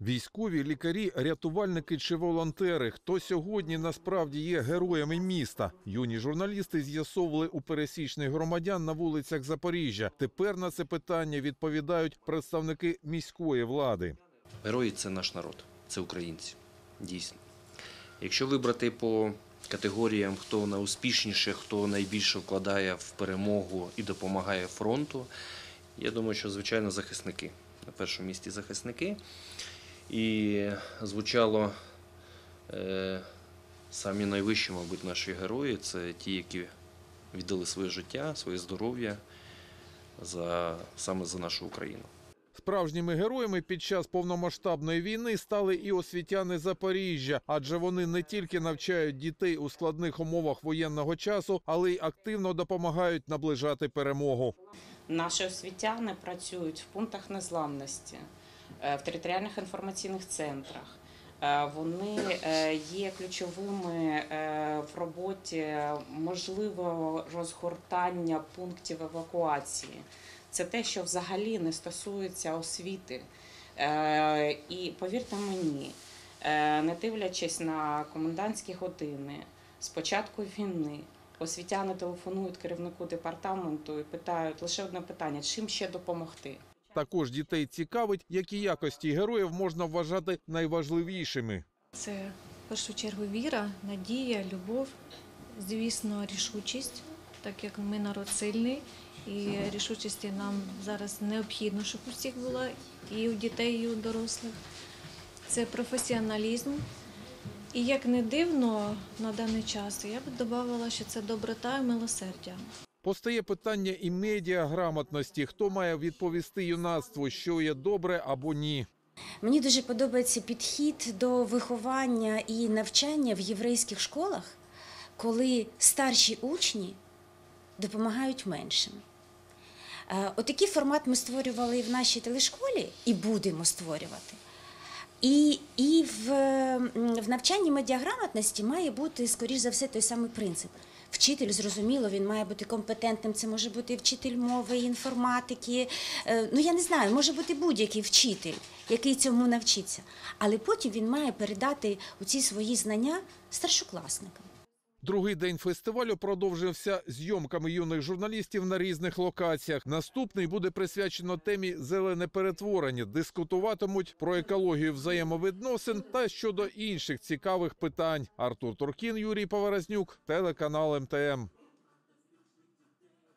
Військові, лікарі, рятувальники чи волонтери – хто сьогодні насправді є героями міста? Юні журналісти з'ясовували у пересічних громадян на вулицях Запоріжжя. Тепер на це питання відповідають представники міської влади. Герої – це наш народ, це українці, дійсно. Якщо вибрати по категоріям, хто найуспішніше, хто найбільше вкладає в перемогу і допомагає фронту, я думаю, що, звичайно, захисники. На першому місці захисники. І звучало самі найвищі, мабуть, наші герої – це ті, які віддали своє життя, своє здоров'я саме за нашу Україну. Справжніми героями під час повномасштабної війни стали і освітяни Запоріжжя, адже вони не тільки навчають дітей у складних умовах воєнного часу, але й активно допомагають наближати перемогу. Наші освітяни працюють в пунктах незламності, в територіальних інформаційних центрах. Вони є ключовими в роботі можливого розгортання пунктів евакуації. Це те, що взагалі не стосується освіти. І повірте мені, не дивлячись на комендантські години, з початку війни, освітяни телефонують керівнику департаменту і питають лише одне питання – чим ще допомогти? Також дітей цікавить, які якості героїв можна вважати найважливішими. Це, в першу чергу, віра, надія, любов, звісно, рішучість, так як ми народ сильний. І рішучості нам зараз необхідно, щоб у всіх була і у дітей, і у дорослих. Це професіоналізм. І як не дивно на даний час, я б додавала, що це доброта і милосердя. Постає питання і медіаграмотності. Хто має відповісти юнацтву, що є добре або ні? Мені дуже подобається підхід до виховання і навчання в єврейських школах, коли старші учні допомагають меншим. Отакий формат ми створювали і в нашій телешколі, і будемо створювати. І в навчанні медіаграмотності має бути, скоріш за все, той самий принцип. Вчитель, зрозуміло, він має бути компетентним, це може бути і вчитель мови, і інформатики, ну я не знаю, може бути будь-який вчитель, який цьому навчиться. Але потім він має передати оці свої знання старшокласникам. Другий день фестивалю продовжився зйомками юних журналістів на різних локаціях. Наступний буде присвячено темі «Зелене перетворення». Дискутуватимуть про екологію взаємовідносин та щодо інших цікавих питань. Артур Туркін, Юрій Поворознюк, телеканал МТМ.